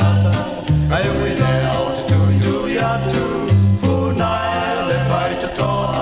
I will out to do ya too, for now if I to talk.